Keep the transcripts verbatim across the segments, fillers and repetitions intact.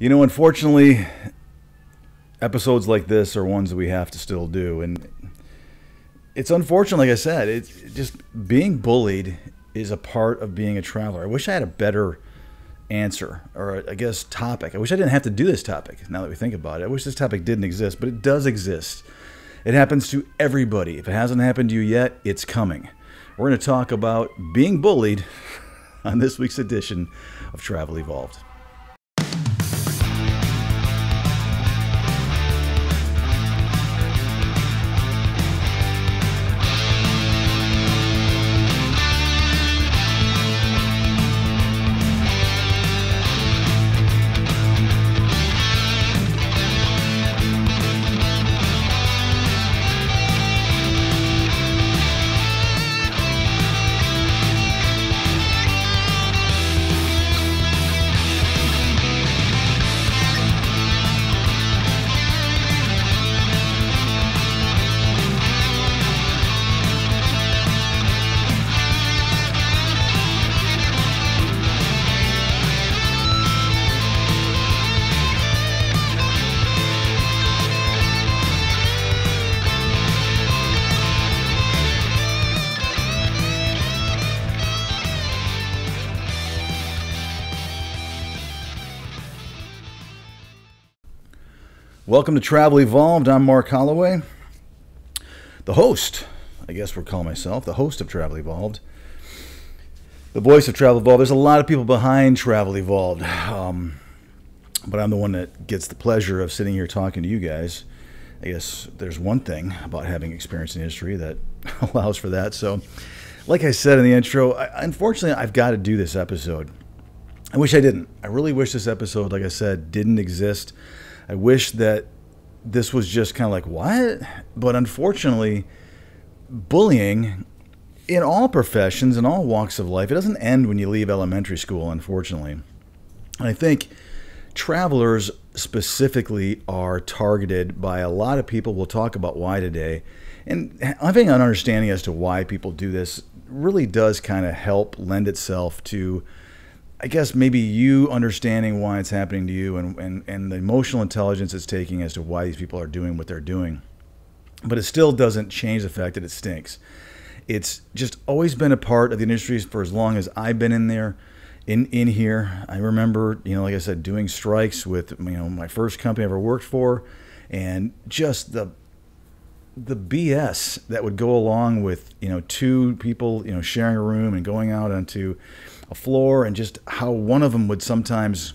You know, unfortunately, episodes like this are ones that we have to still do. And it's unfortunate, like I said, it's just being bullied is a part of being a traveler. I wish I had a better answer, or I guess topic. I wish I didn't have to do this topic, now that we think about it. I wish this topic didn't exist, but it does exist. It happens to everybody. If it hasn't happened to you yet, it's coming. We're going to talk about being bullied on this week's edition of Travel Evolved. Welcome to Travel Evolved. I'm Mark Holloway, the host, I guess we'll call myself, the host of Travel Evolved, the voice of Travel Evolved. There's a lot of people behind Travel Evolved, um, but I'm the one that gets the pleasure of sitting here talking to you guys. I guess there's one thing about having experience in industry that allows for that. So, like I said in the intro, I, unfortunately, I've got to do this episode. I wish I didn't. I really wish this episode, like I said, didn't exist. I wish that this was just kind of like, what? But unfortunately, bullying in all professions, in all walks of life, it doesn't end when you leave elementary school, unfortunately. And I think travelers specifically are targeted by a lot of people. We'll talk about why today. And having an understanding as to why people do this really does kind of help lend itself to, I guess, maybe you understanding why it's happening to you and, and, and the emotional intelligence it's taking as to why these people are doing what they're doing. But it still doesn't change the fact that it stinks. It's just always been a part of the industries for as long as I've been in there, in, in here. I remember, you know, like I said, doing strikes with, you know, my first company I ever worked for, and just the the B S that would go along with, you know, two people, you know, sharing a room and going out onto a floor, and just how one of them would sometimes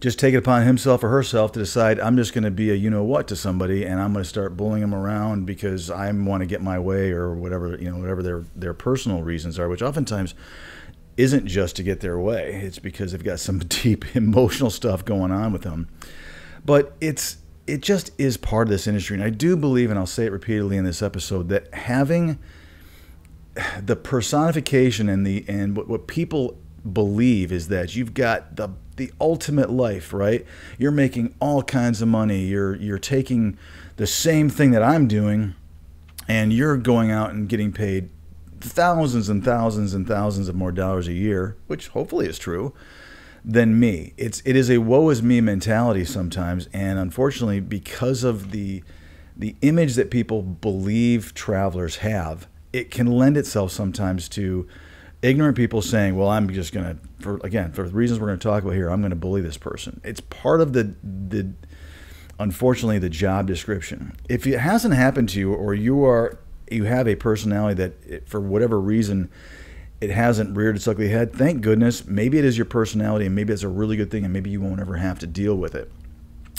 just take it upon himself or herself to decide, I'm just going to be a you-know-what to somebody, and I'm going to start bullying them around because I want to get my way, or whatever, you know, whatever their, their personal reasons are, which oftentimes isn't just to get their way. It's because they've got some deep emotional stuff going on with them. But it's it just is part of this industry. And I do believe, and I'll say it repeatedly in this episode, that having the personification and the and what, what people believe is that you've got the the ultimate life, right? You're making all kinds of money. You're you're taking the same thing that I'm doing, and you're going out and getting paid thousands and thousands and thousands of more dollars a year, which hopefully is true, than me. It's it is a woe is me mentality sometimes, and unfortunately, because of the the image that people believe travelers have, it can lend itself sometimes to ignorant people saying, well, I'm just going to, for, again, for the reasons we're going to talk about here, I'm going to bully this person. It's part of the, the, unfortunately, the job description. If it hasn't happened to you, or you are, you have a personality that, it, for whatever reason, it hasn't reared its ugly head, thank goodness. Maybe it is your personality, and maybe it's a really good thing, and maybe you won't ever have to deal with it.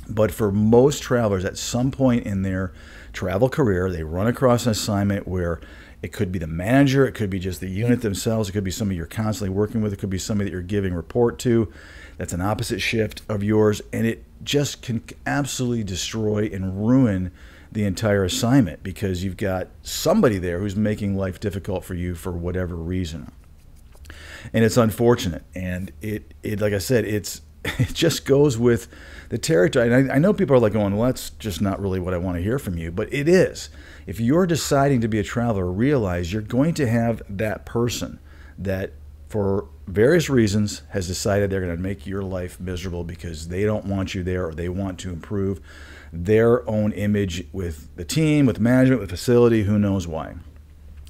But for most travelers, at some point in their travel career, they run across an assignment where it could be the manager, it could be just the unit themselves, it could be somebody you're constantly working with, it could be somebody that you're giving report to that's an opposite shift of yours, and it just can absolutely destroy and ruin the entire assignment because you've got somebody there who's making life difficult for you for whatever reason. And it's unfortunate, and it, it like I said, it's it just goes with the territory. And I, I know people are like going, well, that's just not really what I want to hear from you, but it is. If you're deciding to be a traveler, realize you're going to have that person that for various reasons, has decided they're going to make your life miserable because they don't want you there, or they want to improve their own image with the team, with management, with facility, who knows why.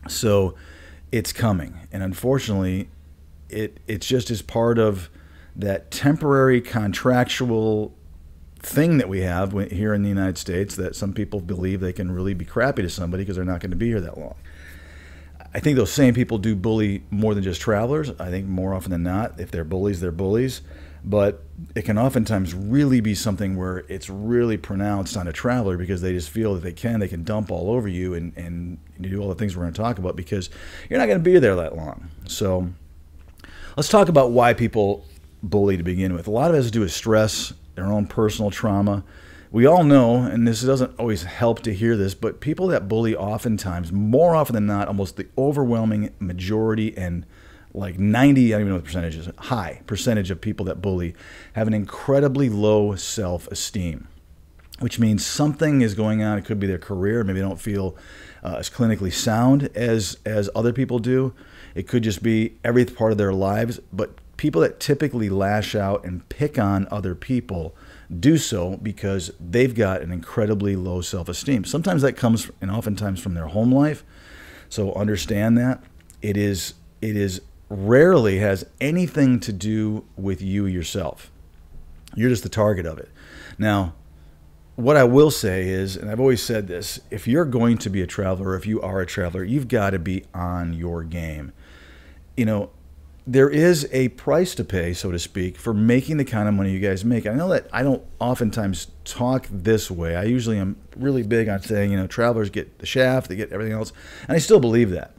So it's coming. And unfortunately, it it's just as part of that temporary contractual thing that we have here in the United States, that some people believe they can really be crappy to somebody because they're not going to be here that long. I think those same people do bully more than just travelers. I think more often than not, if they're bullies, they're bullies. But it can oftentimes really be something where it's really pronounced on a traveler because they just feel that they can, they can dump all over you and, and do all the things we're going to talk about because you're not going to be there that long. So let's talk about why people bully to begin with. A lot of it has to do with stress, their own personal trauma. We all know, and this doesn't always help to hear this, but people that bully oftentimes, more often than not, almost the overwhelming majority, and like ninety, I don't even know what the percentage is, high percentage of people that bully have an incredibly low self-esteem, which means something is going on. It could be their career. Maybe they don't feel uh, as clinically sound as, as other people do. It could just be every part of their lives, but people that typically lash out and pick on other people do so because they've got an incredibly low self-esteem. Sometimes that comes, and oftentimes, from their home life. So understand that. It is, it is rarely has anything to do with you yourself. You're just the target of it. Now, what I will say is, and I've always said this, if you're going to be a traveler, if you are a traveler, you've got to be on your game. You know, there is a price to pay, so to speak, for making the kind of money you guys make. I know that I don't oftentimes talk this way. I usually am really big on saying, you know, travelers get the shaft, they get everything else, and I still believe that.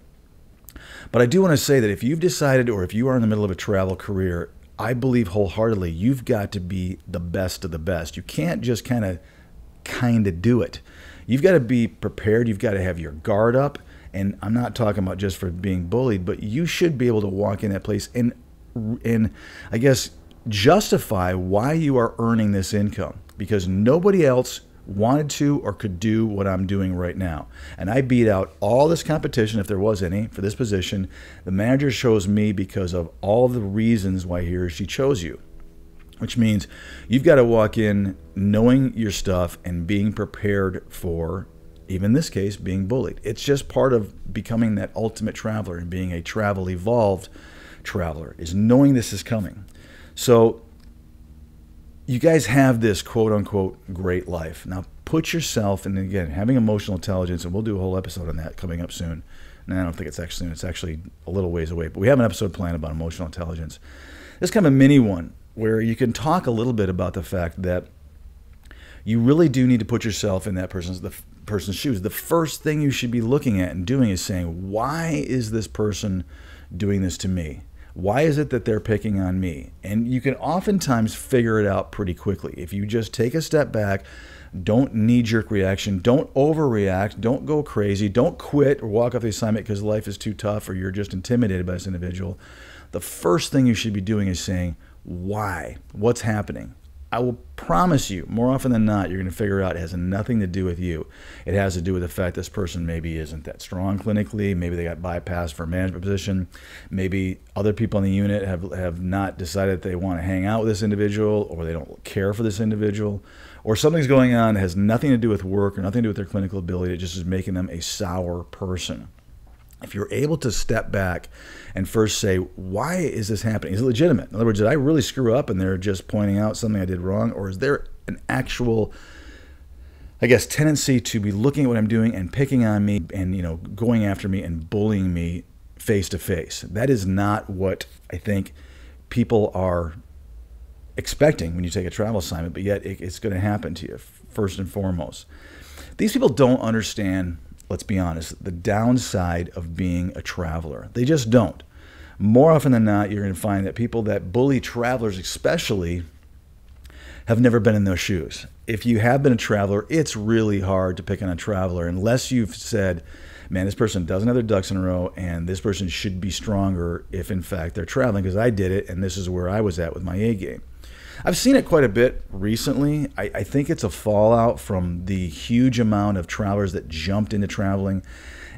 But I do want to say that if you've decided, or if you are in the middle of a travel career, I believe wholeheartedly you've got to be the best of the best. You can't just kind of kind of do it. You've got to be prepared. You've got to have your guard up. And I'm not talking about just for being bullied, but you should be able to walk in that place and, and I guess, justify why you are earning this income, because nobody else wanted to or could do what I'm doing right now. And I beat out all this competition, if there was any, for this position. The manager chose me because of all the reasons why he or she chose you, which means you've got to walk in knowing your stuff and being prepared for, even in this case, being bullied. It's just part of becoming that ultimate traveler and being a travel evolved traveler, is knowing this is coming. So you guys have this quote unquote great life. Now put yourself, and again, having emotional intelligence, and we'll do a whole episode on that coming up soon. And I don't think it's actually soon. It's actually a little ways away, but we have an episode planned about emotional intelligence. This is kind of a mini one where you can talk a little bit about the fact that you really do need to put yourself in that person's, the person's shoes. The first thing you should be looking at and doing is saying, why is this person doing this to me? Why is it that they're picking on me? And you can oftentimes figure it out pretty quickly. If you just take a step back, don't knee-jerk reaction, don't overreact, don't go crazy, don't quit or walk off the assignment because life is too tough or you're just intimidated by this individual. The first thing you should be doing is saying, why? What's happening? I will promise you, more often than not, you're going to figure out it has nothing to do with you. It has to do with the fact this person maybe isn't that strong clinically. Maybe they got bypassed for a management position. Maybe other people in the unit have, have not decided they want to hang out with this individual, or they don't care for this individual, or something's going on that has nothing to do with work or nothing to do with their clinical ability. It just is making them a sour person. If you're able to step back and first say, why is this happening? Is it legitimate? In other words, did I really screw up and they're just pointing out something I did wrong? Or is there an actual, I guess, tendency to be looking at what I'm doing and picking on me and, you know, going after me and bullying me face to face? That is not what I think people are expecting when you take a travel assignment, but yet it, it's going to happen to you first and foremost. These people don't understand, let's be honest, the downside of being a traveler. They just don't. More often than not, you're going to find that people that bully travelers especially have never been in those shoes. If you have been a traveler, it's really hard to pick on a traveler unless you've said, man, this person doesn't have their ducks in a row and this person should be stronger if in fact they're traveling, because I did it and this is where I was at with my A game. I've seen it quite a bit recently. I, I think it's a fallout from the huge amount of travelers that jumped into traveling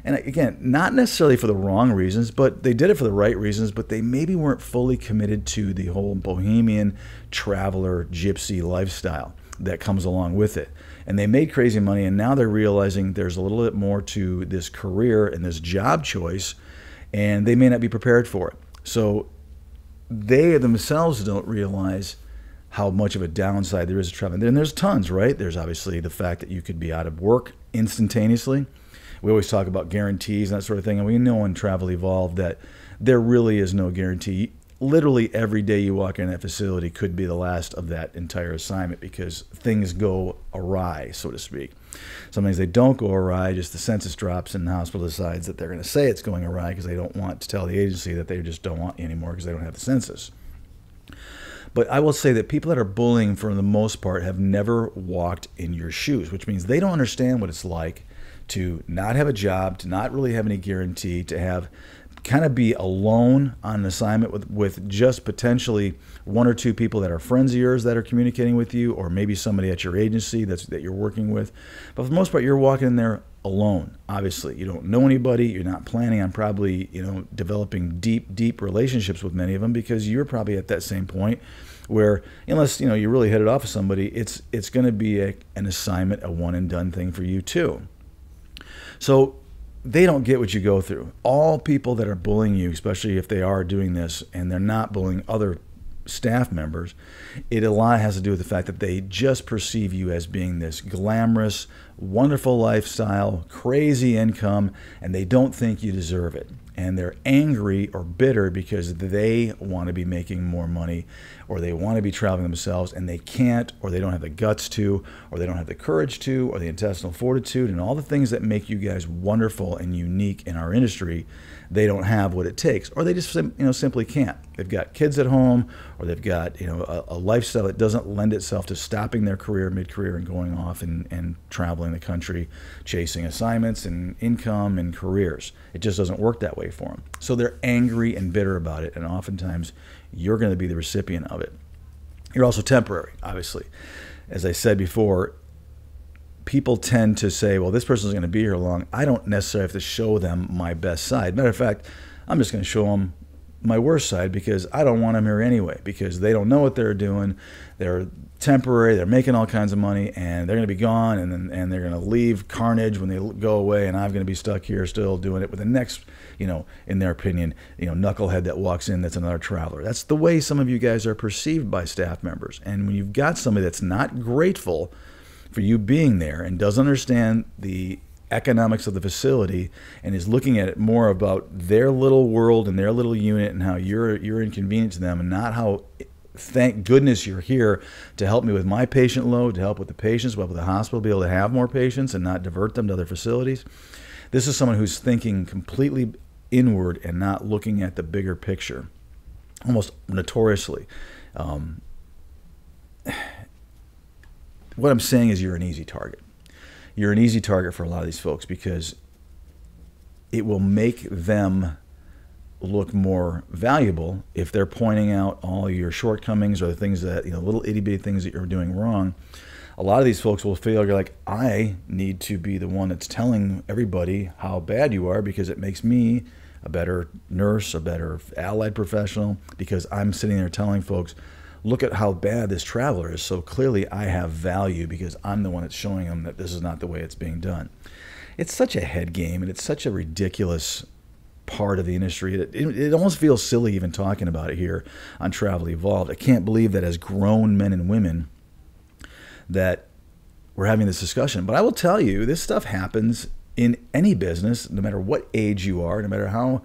And again, not necessarily for the wrong reasons, but they did it for the right reasons, but they maybe weren't fully committed to the whole bohemian traveler gypsy lifestyle that comes along with it. And they made crazy money, and now they're realizing there's a little bit more to this career and this job choice, and they may not be prepared for it. So they themselves don't realize how much of a downside there is to travel. And there's tons, right? There's obviously the fact that you could be out of work instantaneously. We always talk about guarantees and that sort of thing. And we know in Travel Evolved that there really is no guarantee. Literally every day you walk in that facility could be the last of that entire assignment because things go awry, so to speak. Sometimes they don't go awry, just the census drops and the hospital decides that they're going to say it's going awry because they don't want to tell the agency that they just don't want you anymore because they don't have the census. But I will say that people that are bullying for the most part have never walked in your shoes, which means they don't understand what it's like to not have a job, to not really have any guarantee, to have kind of be alone on an assignment with, with just potentially one or two people that are friends of yours that are communicating with you, or maybe somebody at your agency that's, that you're working with. But for the most part, you're walking in there alone, obviously. You don't know anybody. You're not planning on probably, you know, developing deep, deep relationships with many of them because you're probably at that same point where, unless, you know, you really hit it off with somebody, it's, it's going to be a, an assignment, a one-and-done thing for you too. So they don't get what you go through. All people that are bullying you, especially if they are doing this and they're not bullying other staff members, it a lot has to do with the fact that they just perceive you as being this glamorous, wonderful lifestyle, crazy income, and they don't think you deserve it. And they're angry or bitter because they want to be making more money, or they want to be traveling themselves and they can't, or they don't have the guts to, or they don't have the courage to, or the intestinal fortitude, and all the things that make you guys wonderful and unique in our industry. They don't have what it takes, or they just you know simply can't. They've got kids at home, or they've got you know a, a lifestyle that doesn't lend itself to stopping their career mid-career and going off and, and traveling the country, chasing assignments and income and careers. It just doesn't work that way for them. So they're angry and bitter about it, and oftentimes you're going to be the recipient of it. You're also temporary, obviously. As I said before, people tend to say, well, this person's going to be here long. I don't necessarily have to show them my best side. Matter of fact, I'm just going to show them my worst side because I don't want them here anyway, because they don't know what they're doing. They're temporary. They're making all kinds of money, and they're going to be gone, and then, and they're going to leave carnage when they go away, and I'm going to be stuck here still doing it with the next, you know, in their opinion, you know, knucklehead that walks in that's another traveler. That's the way some of you guys are perceived by staff members. And when you've got somebody that's not grateful for you being there and doesn't understand the economics of the facility and is looking at it more about their little world and their little unit and how you're you're inconvenient to them, and not how, thank goodness you're here to help me with my patient load, to help with the patients, help with the hospital, be able to have more patients and not divert them to other facilities. This is someone who's thinking completely inward and not looking at the bigger picture, almost notoriously. Um, what I'm saying is you're an easy target. You're an easy target for a lot of these folks because it will make them look more valuable if they're pointing out all your shortcomings or the things that, you know, little itty bitty things that you're doing wrong. A lot of these folks will feel you're like, I need to be the one that's telling everybody how bad you are because it makes me a better nurse, a better allied professional, because I'm sitting there telling folks, look at how bad this traveler is. So clearly I have value because I'm the one that's showing them that this is not the way it's being done. It's such a head game, and it's such a ridiculous part of the industry that it, it almost feels silly even talking about it here on Travel Evolved. I can't believe that as grown men and women that we're having this discussion. But I will tell you, this stuff happens in any business, no matter what age you are, no matter how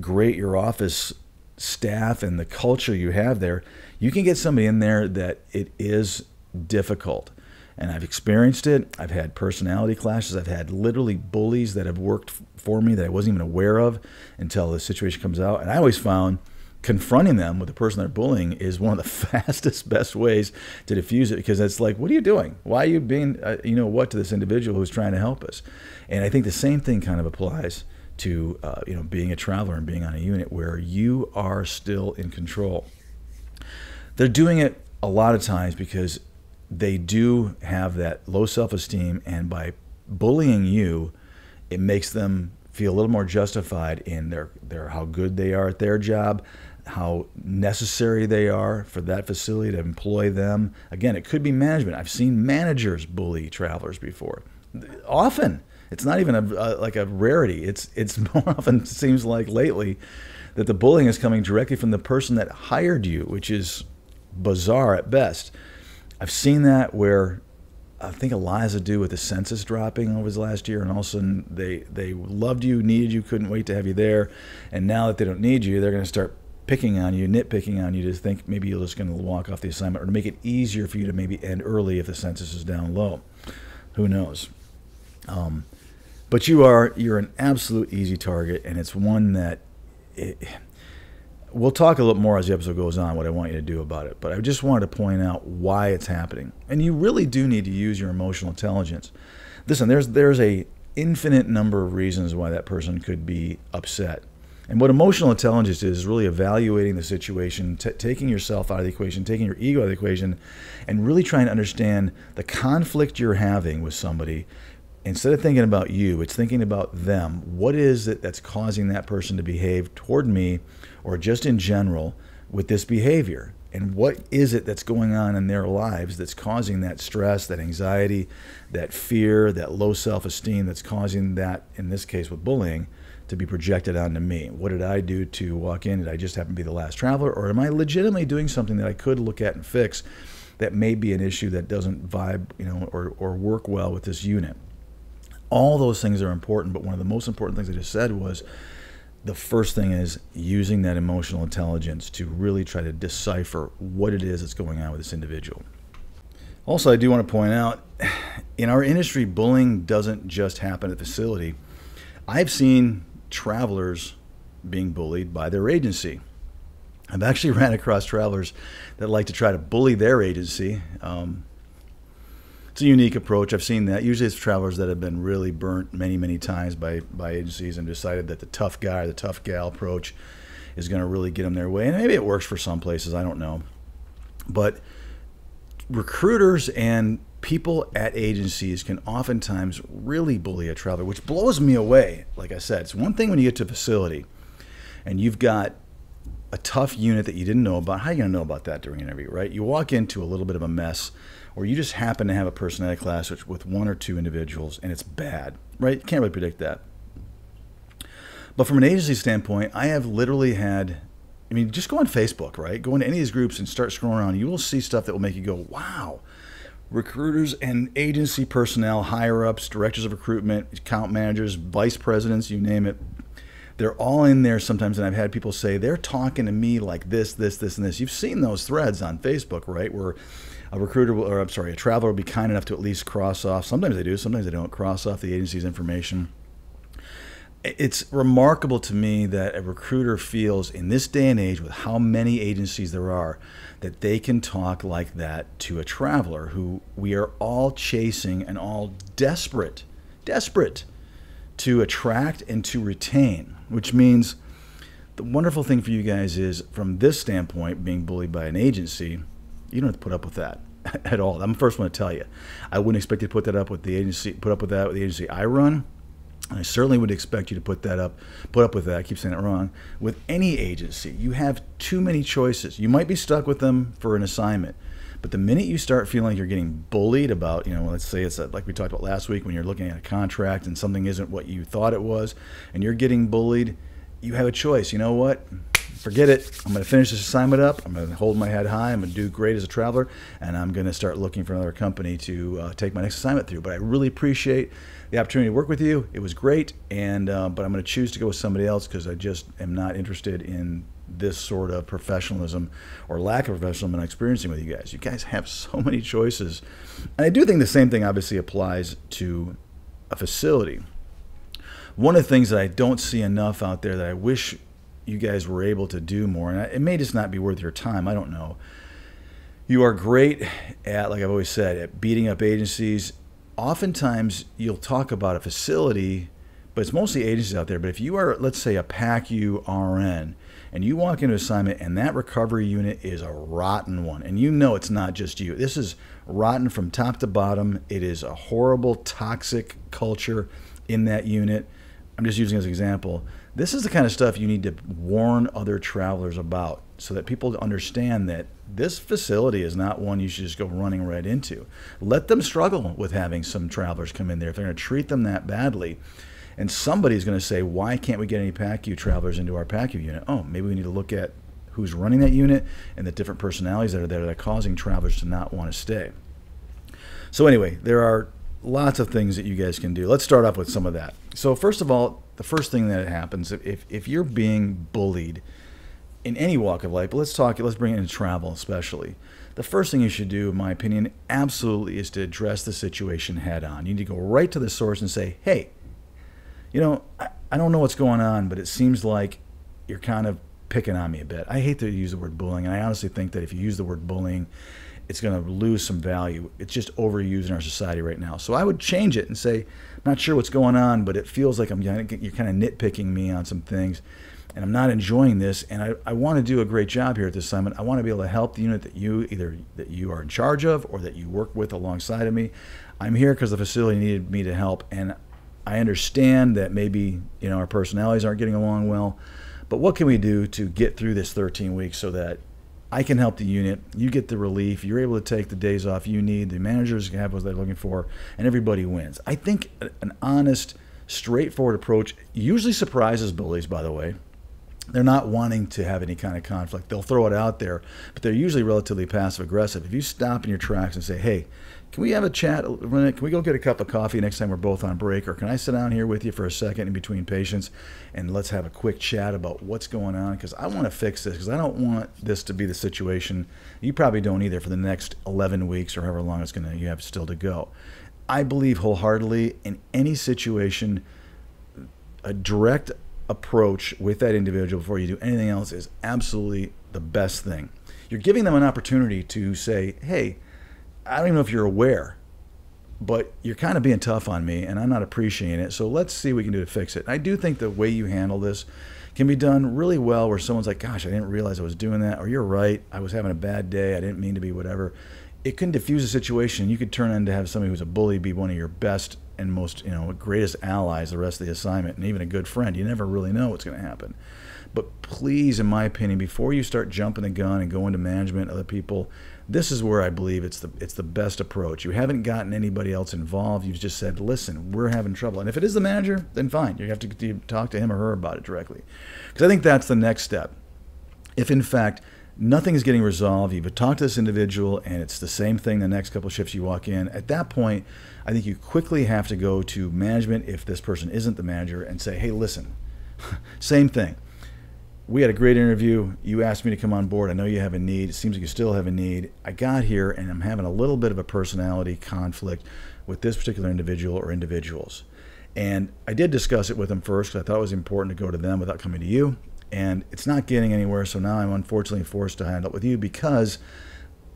great your office staff and the culture you have there. You can get somebody in there that it is difficult. And I've experienced it. I've had personality clashes. I've had literally bullies that have worked for me that I wasn't even aware of until the situation comes out. And I always found confronting them with the person they're bullying is one of the fastest, best ways to diffuse it, because it's like, what are you doing? Why are you being, uh, you know what, to this individual who's trying to help us? And I think the same thing kind of applies to uh, you know, being a traveler and being on a unit where you are still in control. They're doing it a lot of times because they do have that low self-esteem, and by bullying you, it makes them feel a little more justified in their, their how good they are at their job, how necessary they are for that facility to employ them. Again, it could be management. I've seen managers bully travelers before. Often, it's not even a, a, like a rarity. It's, it's more often seems like lately that the bullying is coming directly from the person that hired you, which is bizarre at best. I've seen that where I think it lies to do with the census dropping over the last year, and all of a sudden they, they loved you, needed you, couldn't wait to have you there, and now that they don't need you, they're going to start picking on you, nitpicking on you to think maybe you're just going to walk off the assignment, or to make it easier for you to maybe end early if the census is down low. Who knows? Um, but you are, you're an absolute easy target, and it's one that it, we'll talk a little more as the episode goes on what I want you to do about it, but I just wanted to point out why it's happening. And you really do need to use your emotional intelligence. Listen, there's there's a infinite number of reasons why that person could be upset. And what emotional intelligence is, is really evaluating the situation, t taking yourself out of the equation, taking your ego out of the equation, and really trying to understand the conflict you're having with somebody. Instead of thinking about you, it's thinking about them. What is it that's causing that person to behave toward me, or just in general, with this behavior? And what is it that's going on in their lives that's causing that stress, that anxiety, that fear, that low self-esteem that's causing that, in this case with bullying, to be projected onto me? What did I do to walk in? Did I just happen to be the last traveler? Or am I legitimately doing something that I could look at and fix that may be an issue that doesn't vibe, you know, or, or work well with this unit? All those things are important, but one of the most important things I just said was the first thing is using that emotional intelligence to really try to decipher what it is that's going on with this individual. Also, I do want to point out, in our industry, bullying doesn't just happen at the facility. I've seen travelers being bullied by their agency. I've actually ran across travelers that like to try to bully their agency. Um, It's a unique approach. I've seen that. Usually it's travelers that have been really burnt many, many times by, by agencies and decided that the tough guy or the tough gal approach is going to really get them their way. And maybe it works for some places. I don't know. But recruiters and people at agencies can oftentimes really bully a traveler, which blows me away. Like I said, it's one thing when you get to a facility and you've got a tough unit that you didn't know about. How are you going to know about that during an interview, right? You walk into a little bit of a mess, or you just happen to have a personality clash with one or two individuals, and it's bad, right? You can't really predict that. But from an agency standpoint, I have literally had, I mean, just go on Facebook, right? Go into any of these groups and start scrolling around. You will see stuff that will make you go, wow. Recruiters and agency personnel, higher-ups, directors of recruitment, account managers, vice presidents, you name it. They're all in there sometimes, and I've had people say, they're talking to me like this, this, this, and this. You've seen those threads on Facebook, right, where a recruiter, will, or I'm sorry, a traveler will be kind enough to at least cross off. Sometimes they do, sometimes they don't cross off the agency's information. It's remarkable to me that a recruiter feels in this day and age, with how many agencies there are, that they can talk like that to a traveler who we are all chasing and all desperate, desperate to attract and to retain, which means the wonderful thing for you guys is from this standpoint, being bullied by an agency, you don't have to put up with that at all. I'm the first one to tell you. I wouldn't expect you to put that up with the agency. Put up with that with the agency I run. And I certainly would expect you to put that up. Put up with that. I keep saying it wrong. With any agency, you have too many choices. You might be stuck with them for an assignment, but the minute you start feeling like you're getting bullied about, you know, let's say it's like we talked about last week when you're looking at a contract and something isn't what you thought it was, and you're getting bullied, you have a choice. You know what? Forget it. I'm going to finish this assignment up. I'm going to hold my head high. I'm going to do great as a traveler, and I'm going to start looking for another company to uh, take my next assignment through. But I really appreciate the opportunity to work with you. It was great, and uh, but I'm going to choose to go with somebody else because I just am not interested in this sort of professionalism or lack of professionalism I'm experiencing with you guys. You guys have so many choices. And I do think the same thing obviously applies to a facility. One of the things that I don't see enough out there that I wish you guys were able to do more, and it may just not be worth your time, I don't know. You are great at, like I've always said, at beating up agencies. Oftentimes you'll talk about a facility, but it's mostly agencies out there. But if you are, let's say, a PACU R N, and you walk into an assignment and that recovery unit is a rotten one, and you know it's not just you. This is rotten from top to bottom. It is a horrible, toxic culture in that unit. I'm just using as an example. This is the kind of stuff you need to warn other travelers about so that people understand that this facility is not one you should just go running right into. Let them struggle with having some travelers come in there. If they're going to treat them that badly, and somebody's going to say, why can't we get any PACU travelers into our PACU unit? Oh, maybe we need to look at who's running that unit and the different personalities that are there that are causing travelers to not want to stay. So anyway, there are lots of things that you guys can do. Let's start off with some of that. So first of all, the first thing that happens, if, if you're being bullied in any walk of life, but let's talk, let's bring it into travel especially. The first thing you should do, in my opinion, absolutely is to address the situation head on. You need to go right to the source and say, hey, you know, I, I don't know what's going on, but it seems like you're kind of picking on me a bit. I hate to use the word bullying, and I honestly think that if you use the word bullying, it's going to lose some value. It's just overused in our society right now. So I would change it and say, not sure what's going on, but it feels like I'm you're kind of nitpicking me on some things, and I'm not enjoying this, and I, I want to do a great job here at this assignment. I want to be able to help the unit that you either that you are in charge of or that you work with alongside of me. I'm here because the facility needed me to help, and I understand that maybe, you know, our personalities aren't getting along well, but what can we do to get through this thirteen weeks so that I can help the unit, you get the relief, you're able to take the days off you need, the managers can have what they're looking for, and everybody wins. I think an honest, straightforward approach usually surprises bullies, by the way. They're not wanting to have any kind of conflict. They'll throw it out there, but they're usually relatively passive aggressive. If you stop in your tracks and say, hey, can we have a chat? Can we go get a cup of coffee next time we're both on break? Or can I sit down here with you for a second in between patients and let's have a quick chat about what's going on? Because I want to fix this, because I don't want this to be the situation. You probably don't either for the next eleven weeks or however long it's gonna you have still to go. I believe wholeheartedly in any situation, a direct approach with that individual before you do anything else is absolutely the best thing. You're giving them an opportunity to say, hey, I don't even know if you're aware, but you're kind of being tough on me and I'm not appreciating it. So let's see what we can do to fix it. And I do think the way you handle this can be done really well where someone's like, gosh, I didn't realize I was doing that. Or you're right, I was having a bad day. I didn't mean to be whatever. It can diffuse a situation. You could turn into have somebody who's a bully be one of your best and most, you know, greatest allies the rest of the assignment, and even a good friend. You never really know what's going to happen. But please, in my opinion, before you start jumping the gun and going to management, other people, this is where I believe it's the it's the best approach. You haven't gotten anybody else involved. You've just said, listen, we're having trouble. And if it is the manager, then fine. You have to talk to him or her about it directly. Because I think that's the next step. If, in fact, nothing is getting resolved, you've talked to this individual, and it's the same thing the next couple of shifts you walk in, at that point, I think you quickly have to go to management if this person isn't the manager and say, hey, listen, same thing. We had a great interview. You asked me to come on board. I know you have a need. It seems like you still have a need. I got here, and I'm having a little bit of a personality conflict with this particular individual or individuals. And I did discuss it with them first because I thought it was important to go to them without coming to you. And it's not getting anywhere, so now I'm unfortunately forced to handle it with you because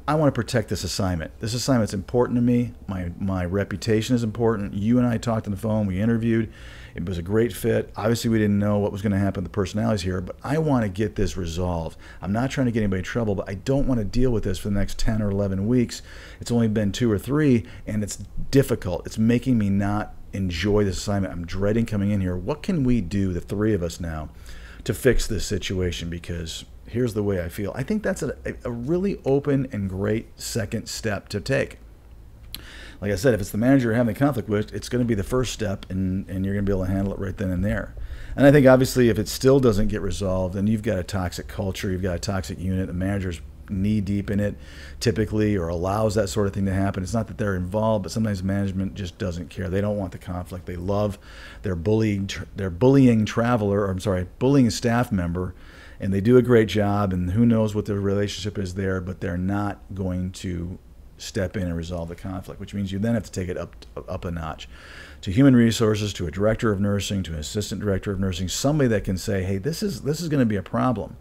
I want to protect this assignment. This assignment's important to me. My, my reputation is important. You and I talked on the phone. We interviewed. It was a great fit. Obviously, we didn't know what was going to happen to the personalities here, but I want to get this resolved. I'm not trying to get anybody in trouble, but I don't want to deal with this for the next ten or eleven weeks. It's only been two or three, and it's difficult. It's making me not enjoy this assignment. I'm dreading coming in here. What can we do, the three of us now, to fix this situation? Because here's the way I feel. I think that's a, a really open and great second step to take. Like I said, if it's the manager you're having a conflict with, it's going to be the first step, and, and you're going to be able to handle it right then and there. And I think obviously if it still doesn't get resolved, then you've got a toxic culture, you've got a toxic unit, the manager's knee deep in it typically, or allows that sort of thing to happen. It's not that they're involved, but sometimes management just doesn't care. They don't want the conflict. They love their bullying, their bullying traveler, or I'm sorry, bullying staff member, and they do a great job, and who knows what their relationship is there, but they're not going to step in and resolve the conflict, which means you then have to take it up up a notch to human resources, to a director of nursing, to an assistant director of nursing, somebody that can say, hey, this is this is going to be a problem,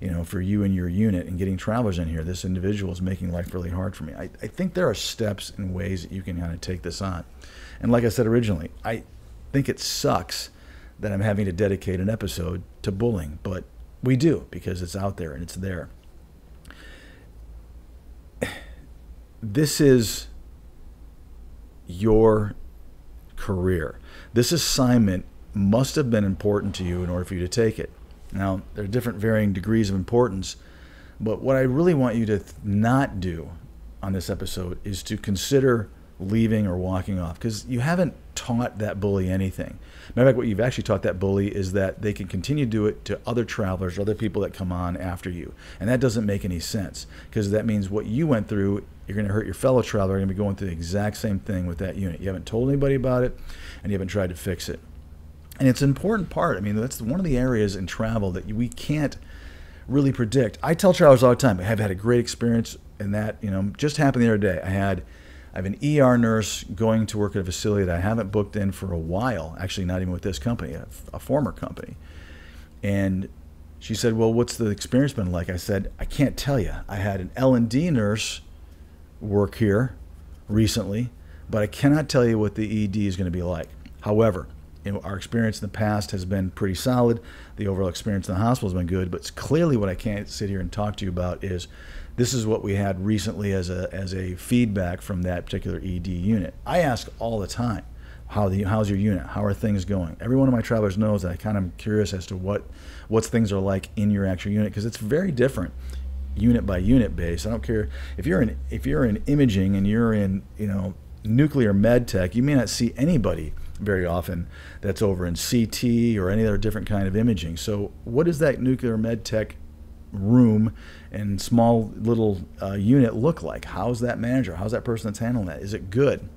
you know, for you and your unit and getting travelers in here. This individual is making life really hard for me. I, I think there are steps and ways that you can kind of take this on. And like I said originally, I think it sucks that I'm having to dedicate an episode to bullying, but we do because it's out there and it's there. This is your career. This assignment must have been important to you in order for you to take it. Now, there are different varying degrees of importance, but what I really want you to not do on this episode is to consider leaving or walking off, because you haven't taught that bully anything. Matter of fact, what you've actually taught that bully is that they can continue to do it to other travelers or other people that come on after you. And that doesn't make any sense, because that means what you went through, you're going to hurt your fellow traveler. You're going to be going through the exact same thing with that unit. You haven't told anybody about it, and you haven't tried to fix it. And it's an important part. I mean, that's one of the areas in travel that we can't really predict. I tell travelers all the time, I have had a great experience in that, you know, just happened the other day. I had I have an E R nurse going to work at a facility that I haven't booked in for a while, actually not even with this company, a, a former company. And she said, well, what's the experience been like? I said, I can't tell you. I had an L and D nurse work here recently, but I cannot tell you what the E D is going to be like. However, you know, our experience in the past has been pretty solid. The overall experience in the hospital has been good, but it's clearly what I can't sit here and talk to you about is this is what we had recently as a as a feedback from that particular E D unit. I ask all the time, how the how's your unit? How are things going? Every one of my travelers knows that I kind of am curious as to what what things are like in your actual unit, because it's very different unit by unit based. I don't care if you're in if you're in imaging and you're in, you know, nuclear med tech, you may not see anybody very often that's over in C T or any other different kind of imaging. So what is that nuclear med tech room and small little uh, unit look like? How's that manager? How's that person that's handling that? Is it good?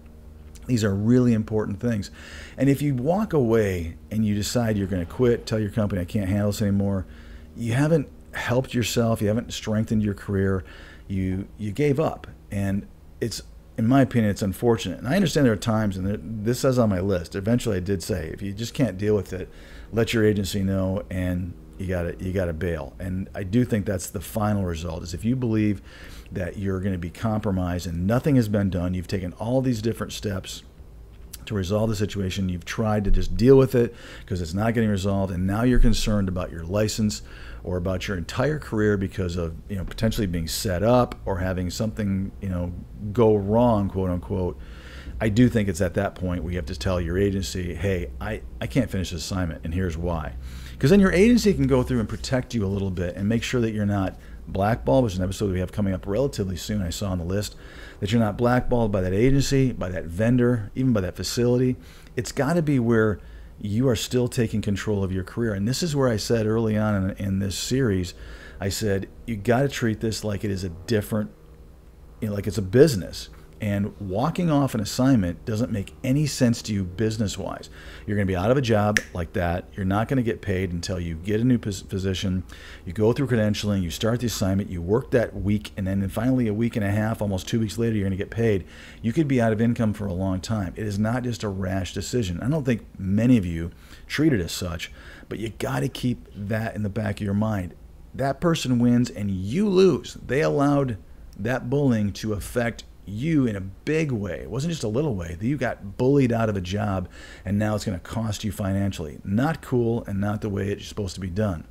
These are really important things. And if you walk away and you decide you're going to quit, tell your company I can't handle this anymore, you haven't helped yourself, you haven't strengthened your career, you you gave up. And it's, in my opinion, it's unfortunate. And I understand there are times, and this says on my list, eventually I did say, if you just can't deal with it, let your agency know and you gotta you gotta bail. And I do think that's the final result, is if you believe that you're going to be compromised and nothing has been done, you've taken all these different steps to resolve the situation, you've tried to just deal with it because it's not getting resolved, and now you're concerned about your license or about your entire career because of, you know, potentially being set up or having something, you know, go wrong, quote unquote. I do think it's at that point where you have to tell your agency, hey, I, I can't finish this assignment, and here's why. Because then your agency can go through and protect you a little bit and make sure that you're not blackballed, which is an episode we have coming up relatively soon, I saw on the list, that you're not blackballed by that agency, by that vendor, even by that facility. It's got to be where you are still taking control of your career. And this is where I said early on in, in this series, I said, you got to treat this like it is a different, you know, like it's a business. And walking off an assignment doesn't make any sense to you business-wise. You're going to be out of a job like that. You're not going to get paid until you get a new position. You go through credentialing. You start the assignment. You work that week. And then finally a week and a half, almost two weeks later, you're going to get paid. You could be out of income for a long time. It is not just a rash decision. I don't think many of you treat it as such. But you got to keep that in the back of your mind. That person wins and you lose. They allowed that bullying to affect you in a big way. It wasn't just a little way. You got bullied out of a job, and now it's going to cost you financially. Not cool, and not the way it's supposed to be done.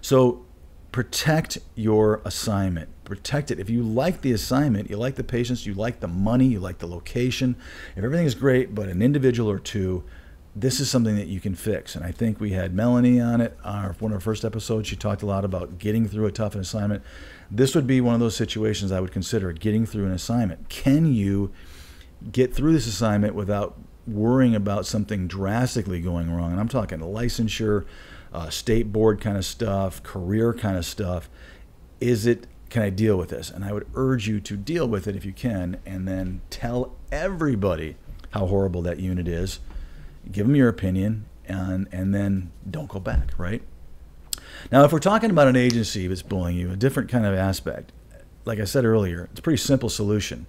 So protect your assignment. Protect it. If you like the assignment, you like the patients, you like the money, you like the location, if everything is great but an individual or two, this is something that you can fix. And I think we had Melanie on it, our, one of our first episodes. She talked a lot about getting through a tough assignment. This would be one of those situations I would consider, getting through an assignment. Can you get through this assignment without worrying about something drastically going wrong? And I'm talking licensure, uh, state board kind of stuff, career kind of stuff. Is it, can I deal with this? And I would urge you to deal with it if you can, and then tell everybody how horrible that unit is. Give them your opinion, and, and then don't go back, right? Now, if we're talking about an agency that's bullying you, a different kind of aspect, like I said earlier, it's a pretty simple solution.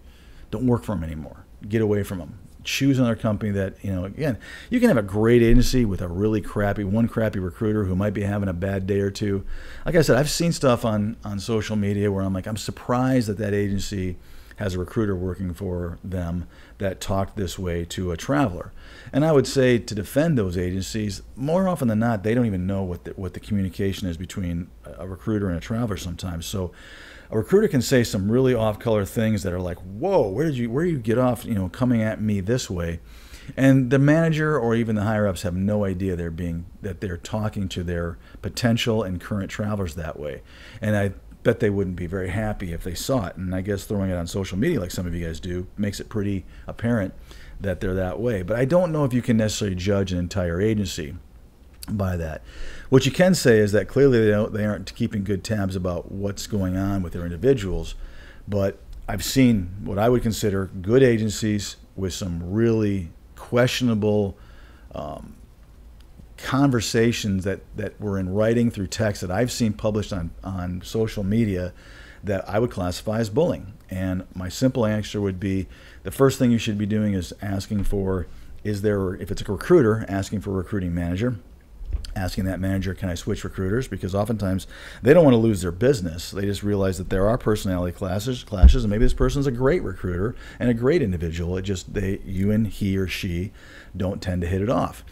Don't work for them anymore. Get away from them. Choose another company that, you know, again, you can have a great agency with a really crappy, one crappy recruiter who might be having a bad day or two. Like I said, I've seen stuff on, on social media where I'm like, I'm surprised that that agency has a recruiter working for them that talked this way to a traveler. And I would say, to defend those agencies, more often than not, they don't even know what the, what the communication is between a recruiter and a traveler sometimes. So a recruiter can say some really off-color things that are like, whoa, where did you, where did you get off, you know, coming at me this way? And the manager or even the higher-ups have no idea they're being that they're talking to their potential and current travelers that way. And I bet they wouldn't be very happy if they saw it. And I guess throwing it on social media like some of you guys do makes it pretty apparent that they're that way. But I don't know if you can necessarily judge an entire agency by that. What you can say is that clearly they, don't, they aren't keeping good tabs about what's going on with their individuals. But I've seen what I would consider good agencies with some really questionable um, conversations that, that were in writing through text that I've seen published on, on social media that I would classify as bullying. And my simple answer would be the first thing you should be doing is asking for, is there, if it's a recruiter, asking for a recruiting manager. Asking that manager, can I switch recruiters? Because oftentimes they don't want to lose their business. They just realize that there are personality clashes, clashes, and maybe this person's a great recruiter and a great individual. It just they, you and he or she don't tend to hit it off.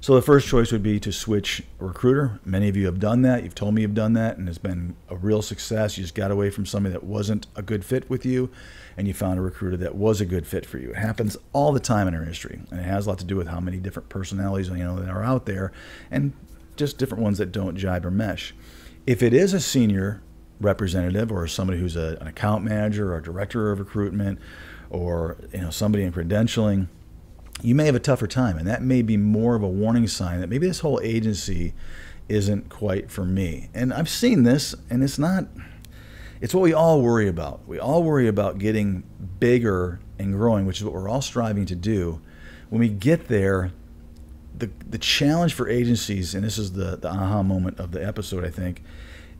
So the first choice would be to switch a recruiter. Many of you have done that. You've told me you've done that, and it's been a real success. You just got away from somebody that wasn't a good fit with you, and you found a recruiter that was a good fit for you. It happens all the time in our industry, and it has a lot to do with how many different personalities you know that are out there, and just different ones that don't jibe or mesh. If it is a senior representative or somebody who's a, an account manager or a director of recruitment, or you know somebody in credentialing, you may have a tougher time, and that may be more of a warning sign that maybe this whole agency isn't quite for me. And I've seen this, and it's not, it's what we all worry about. We all worry about getting bigger and growing, which is what we're all striving to do. When we get there, the, the challenge for agencies, and this is the, the aha moment of the episode, I think,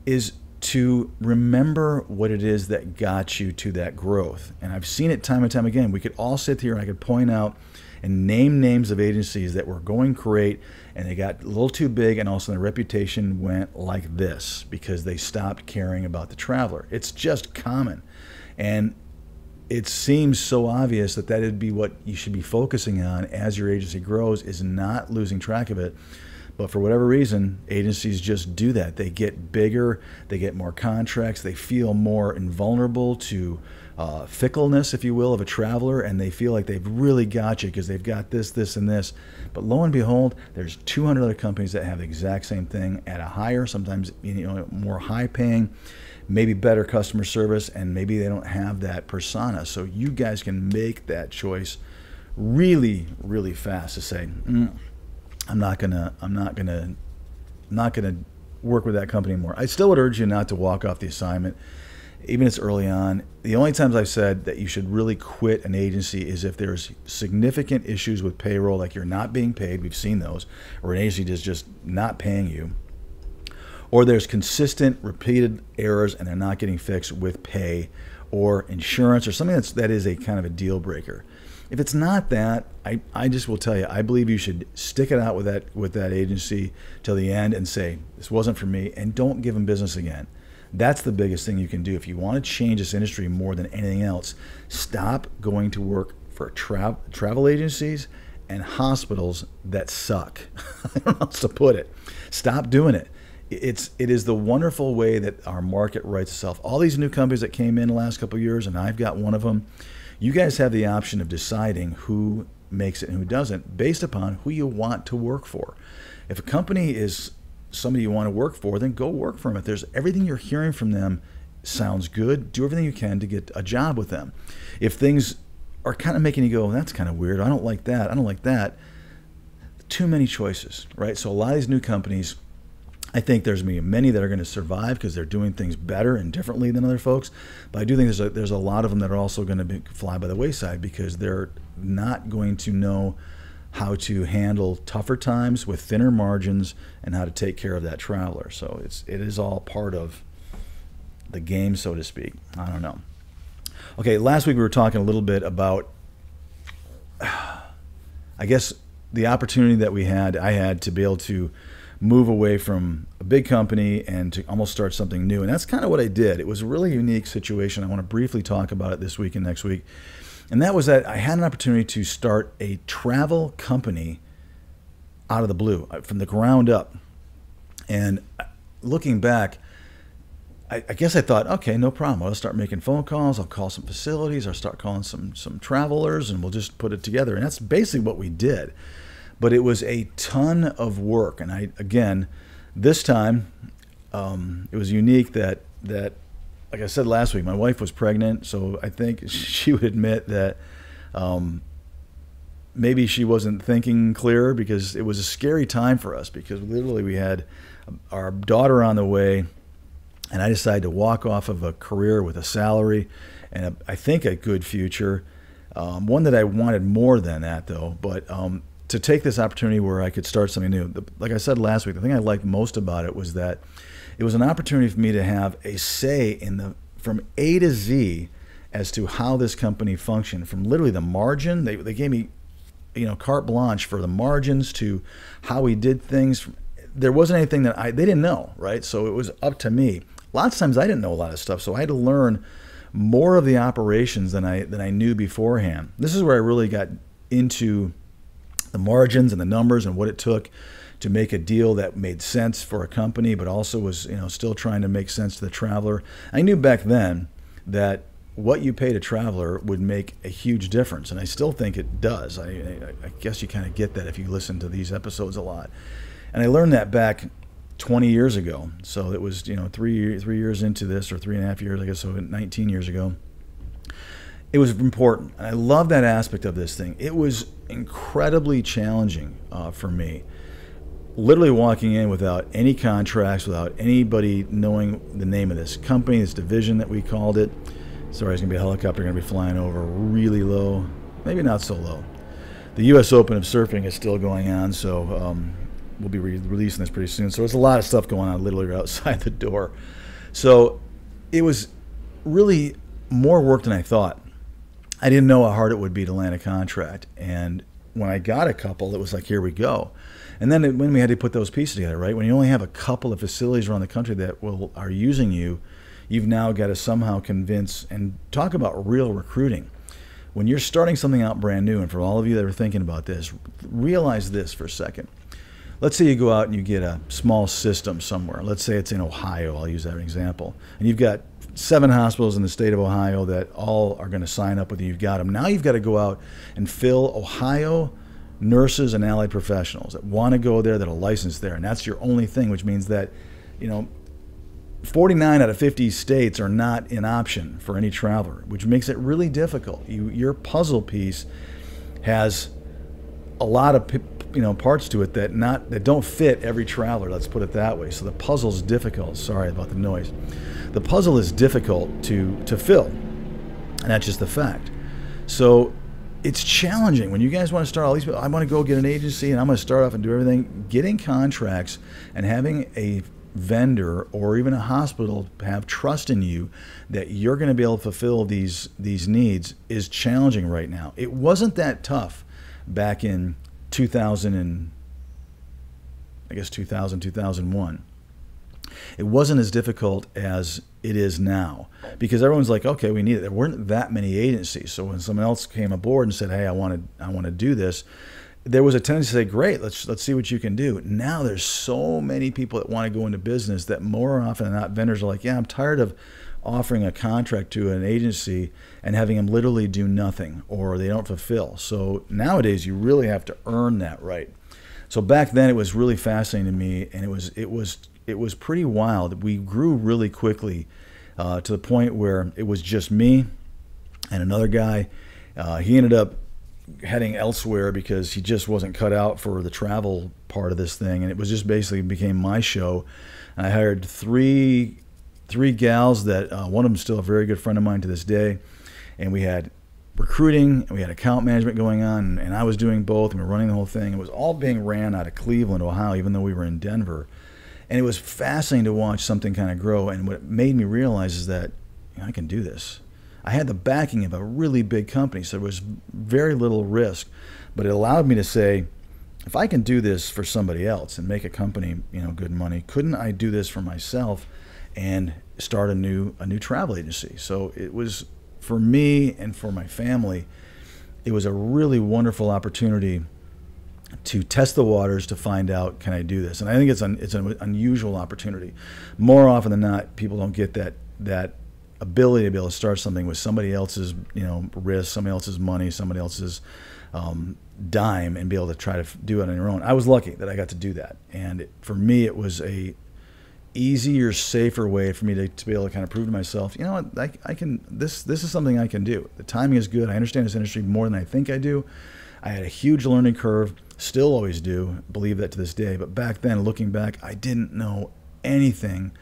is to remember what it is that got you to that growth. And I've seen it time and time again. We could all sit here and I could point out and name names of agencies that were going great, and they got a little too big, and also their reputation went like this because they stopped caring about the traveler. It's just common, and it seems so obvious that that'd be what you should be focusing on as your agency grows, is not losing track of it. But for whatever reason, agencies just do that. They get bigger, they get more contracts, they feel more invulnerable to uh, fickleness, if you will, of a traveler, and they feel like they've really got you because they've got this, this, and this. But lo and behold, there's two hundred other companies that have the exact same thing at a higher, sometimes you know, more high-paying, maybe better customer service, and maybe they don't have that persona. So you guys can make that choice really, really fast to say, mm, I'm not gonna, I'm not gonna, not gonna work with that company anymore. I still would urge you not to walk off the assignment, even if it's early on. The only times I've said that you should really quit an agency is if there's significant issues with payroll, like you're not being paid, we've seen those, or an agency is just not paying you, or there's consistent, repeated errors and they're not getting fixed with pay or insurance or something that's, that is a kind of a deal breaker. If it's not that, I, I just will tell you, I believe you should stick it out with that, with that agency till the end and say, this wasn't for me, and don't give them business again. That's the biggest thing you can do. If you want to change this industry more than anything else, stop going to work for tra travel agencies and hospitals that suck. I don't know how else to put it. Stop doing it. It's, it is the wonderful way that our market writes itself. All these new companies that came in the last couple of years, and I've got one of them, you guys have the option of deciding who makes it and who doesn't based upon who you want to work for. If a company is somebody you want to work for, then go work for them. If there's everything you're hearing from them sounds good, do everything you can to get a job with them. If things are kind of making you go, that's kind of weird, I don't like that, I don't like that, too many choices, right? So a lot of these new companies, I think there's many that are going to survive because they're doing things better and differently than other folks. But I do think there's a, there's a lot of them that are also going to be, fly by the wayside because they're not going to know how to handle tougher times with thinner margins and how to take care of that traveler. So it's, it is all part of the game, so to speak. I don't know. Okay, last week we were talking a little bit about, I guess, the opportunity that we had, I had to be able to move away from a big company and to almost start something new. And that's kind of what I did. It was a really unique situation. I want to briefly talk about it this week and next week. And that was that I had an opportunity to start a travel company out of the blue, from the ground up. And looking back, I, I guess I thought, okay, no problem. I'll start making phone calls. I'll call some facilities. I'll start calling some some travelers, and we'll just put it together. And that's basically what we did. But it was a ton of work. And I, again, this time um, it was unique that that, like I said last week, my wife was pregnant, so I think she would admit that um, maybe she wasn't thinking clearer, because it was a scary time for us, because literally we had our daughter on the way. And I decided to walk off of a career with a salary and a, I think a good future, um, one that I wanted more than that, though. But um, to take this opportunity where I could start something new, the, like I said last week, the thing I liked most about it was that it was an opportunity for me to have a say in the from A to Z as to how this company functioned, from literally the margin. They, they gave me, you know, carte blanche for the margins to how we did things. From, there wasn't anything that I they didn't know, right? So it was up to me. Lots of times I didn't know a lot of stuff, so I had to learn more of the operations than I than I knew beforehand. This is where I really got into the margins and the numbers and what it took to make a deal that made sense for a company, but also was, you know, still trying to make sense to the traveler. I knew back then that what you paid a traveler would make a huge difference, and I still think it does. I, I, I guess you kind of get that if you listen to these episodes a lot. And I learned that back twenty years ago, so it was, you know, three three years into this, or three and a half years, I guess, so nineteen years ago. It was important, and I love that aspect of this thing. It was incredibly challenging uh, for me. Literally walking in without any contracts, without anybody knowing the name of this company, this division that we called it. Sorry, it's gonna be a helicopter gonna be flying over really low, maybe not so low. The U S Open of Surfing is still going on, so. Um, We'll be re releasing this pretty soon. So there's a lot of stuff going on literally outside the door. So it was really more work than I thought. I didn't know how hard it would be to land a contract. And when I got a couple, it was like, here we go. And then it, when we had to put those pieces together, right? When you only have a couple of facilities around the country that will are using you, you've now got to somehow convince and talk about real recruiting. When you're starting something out brand new, and for all of you that are thinking about this, realize this for a second. Let's say you go out and you get a small system somewhere. Let's say it's in Ohio. I'll use that as an example. And you've got seven hospitals in the state of Ohio that all are going to sign up with you. You've got them. Now you've got to go out and fill Ohio nurses and allied professionals that want to go there, that are licensed there. And that's your only thing, which means that, you know, forty-nine out of fifty states are not an option for any traveler, which makes it really difficult. You, your puzzle piece has a lot of you know parts to it that not that don't fit every traveler, let's put it that way. So the puzzle's difficult. Sorry about the noise. The puzzle is difficult to to fill, and that's just the fact. So it's challenging when you guys want to start all these. I want to go get an agency and I'm going to start off and do everything. Getting contracts and having a vendor or even a hospital have trust in you that you're going to be able to fulfill these these needs is challenging right now. It wasn't that tough back in two thousand and I guess two thousand, two thousand one. It wasn't as difficult as it is now, because everyone's like, okay, we need it. There weren't that many agencies. So when someone else came aboard and said, hey, I want to I want to do this, there was a tendency to say, great, let's let's see what you can do. Now there's so many people that want to go into business that more often than not, vendors are like, yeah, I'm tired of offering a contract to an agency and having them literally do nothing or they don't fulfill. So nowadays you really have to earn that right. So back then it was really fascinating to me, and it was it was it was pretty wild. We grew really quickly uh, to the point where it was just me and another guy. Uh, he ended up heading elsewhere because he just wasn't cut out for the travel part of this thing, and it was just basically became my show. And I hired three three gals that uh, one of them still a very good friend of mine to this day, and we had recruiting and we had account management going on, and, and I was doing both, and we were running the whole thing. It was all being ran out of Cleveland, Ohio, even though we were in Denver. And it was fascinating to watch something kind of grow, and what it made me realize is that, you know, I can do this. I had the backing of a really big company, so there was very little risk, but it allowed me to say, if I can do this for somebody else and make a company, you know, good money, couldn't I do this for myself and start a new a new travel agency? So it was, for me and for my family, it was a really wonderful opportunity to test the waters to find out, can I do this? And I think it's, un, it's an unusual opportunity. More often than not, people don't get that, that ability to be able to start something with somebody else's you know, risk, somebody else's money, somebody else's um, dime, and be able to try to do it on your own. I was lucky that I got to do that. And it, for me, it was a easier, safer way for me to, to be able to kind of prove to myself, you know what, I, I can, this, this is something I can do. The timing is good. I understand this industry more than I think I do. I had a huge learning curve, still always do, believe that to this day. But back then, looking back, I didn't know anything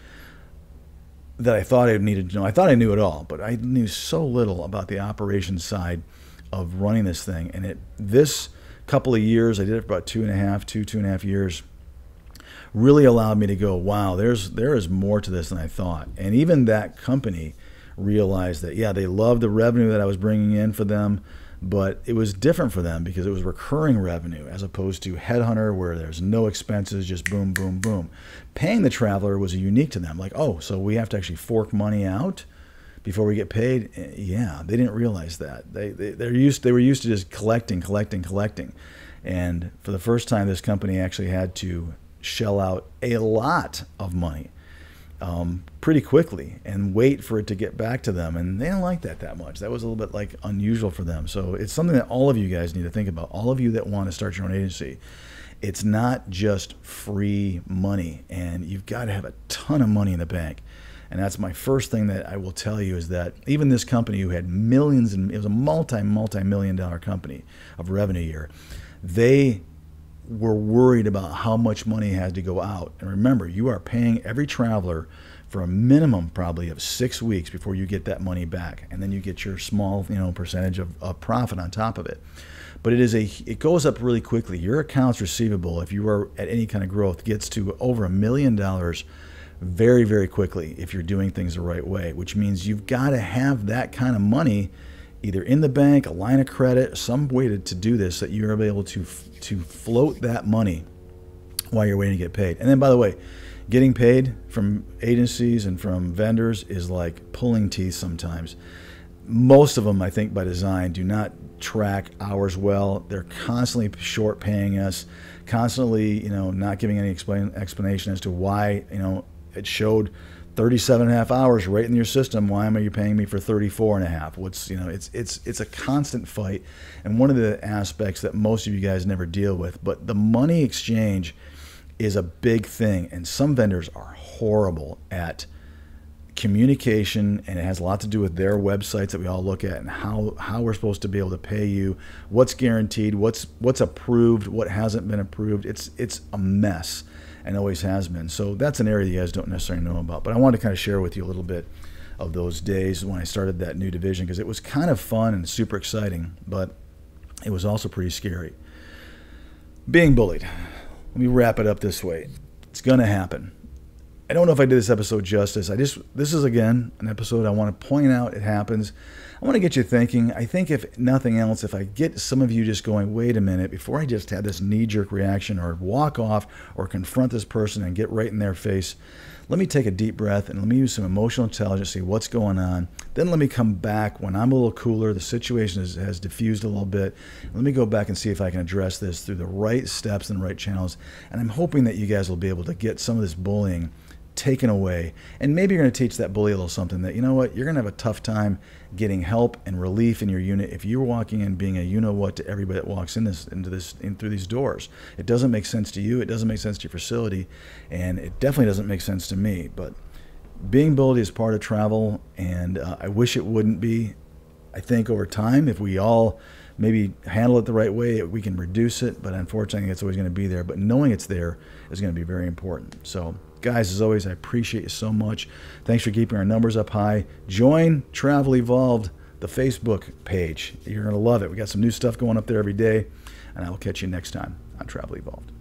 that I thought I needed to know. I thought I knew it all, but I knew so little about the operations side of running this thing. And it, this couple of years, I did it for about two and a half, two, two and a half years, really allowed me to go, wow, there's, there is more to this than I thought. And even that company realized that, yeah, they loved the revenue that I was bringing in for them, but it was different for them because it was recurring revenue as opposed to headhunter where there's no expenses, just boom, boom, boom. Paying the traveler was unique to them. Like, oh, so we have to actually fork money out before we get paid? Yeah, they didn't realize that. They, they, they're used, they were used to just collecting, collecting, collecting. And for the first time, this company actually had to shell out a lot of money Um, pretty quickly and wait for it to get back to them. And they don't like that that much. That was a little bit like unusual for them. So it's something that all of you guys need to think about. All of you that want to start your own agency, it's not just free money, and you've got to have a ton of money in the bank. And that's my first thing that I will tell you is that even this company who had millions, and it was a multi, multi-million dollar company of revenue a year, they were worried about how much money had to go out. And remember, you are paying every traveler for a minimum probably of six weeks before you get that money back. And then you get your small, you know, percentage of, of profit on top of it. But it is a, it goes up really quickly. Your accounts receivable, if you are at any kind of growth, gets to over a million dollars very, very quickly if you're doing things the right way, which means you've got to have that kind of money either in the bank, a line of credit, some way to, to do this, that you're able to to float that money while you're waiting to get paid. And then, by the way, getting paid from agencies and from vendors is like pulling teeth sometimes. Most of them, I think, by design, do not track hours well. They're constantly short paying us, constantly, you know, not giving any explain, explanation as to why, you know, it showed thirty-seven and a half hours right in your system. Why am I you paying me for thirty-four and a half? What's, you know, it's, it's, it's a constant fight. And one of the aspects that most of you guys never deal with, but the money exchange is a big thing. And some vendors are horrible at communication, and it has a lot to do with their websites that we all look at and how, how we're supposed to be able to pay you, what's guaranteed, what's, what's approved, what hasn't been approved. It's, it's a mess, and always has been. So that's an area that you guys don't necessarily know about. But I wanted to kind of share with you a little bit of those days when I started that new division, because it was kind of fun and super exciting, but it was also pretty scary. Being bullied. Let me wrap it up this way. It's going to happen. I don't know if I did this episode justice. I just, this is, again, an episode I want to point out it happens. I want to get you thinking. I think if nothing else, if I get some of you just going, wait a minute, before I just have this knee-jerk reaction or walk off or confront this person and get right in their face, let me take a deep breath and let me use some emotional intelligence, see what's going on. Then let me come back when I'm a little cooler, the situation is, has diffused a little bit. Let me go back and see if I can address this through the right steps and the right channels. And I'm hoping that you guys will be able to get some of this bullying taken away, and maybe you're going to teach that bully a little something that, you know what, you're going to have a tough time getting help and relief in your unit if you're walking in being a you know what to everybody that walks in this into this in through these doors. It doesn't make sense to you, it doesn't make sense to your facility, and it definitely doesn't make sense to me. But being bullied is part of travel, and uh, I wish it wouldn't be. I think over time, if we all maybe handle it the right way, we can reduce it, but unfortunately it's always going to be there. But knowing it's there is going to be very important. So guys, as always, I appreciate you so much. Thanks for keeping our numbers up high. Join Travel Evolved, the Facebook page. You're going to love it. We got some new stuff going up there every day, and I will catch you next time on Travel Evolved.